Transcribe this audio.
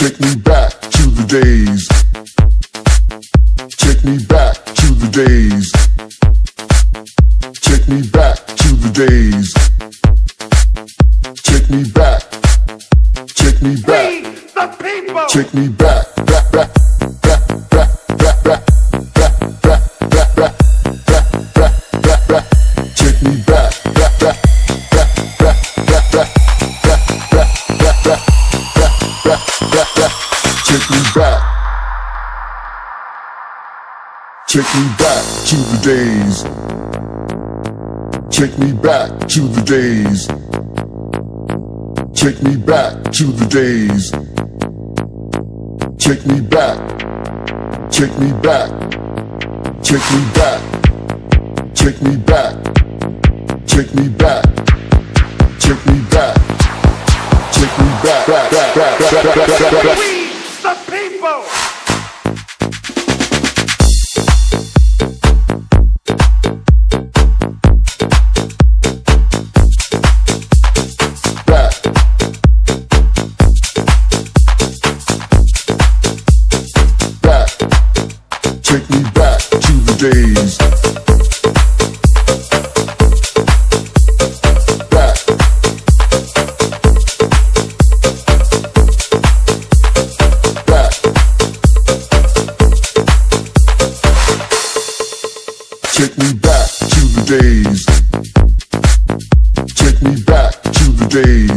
Take me back to the days.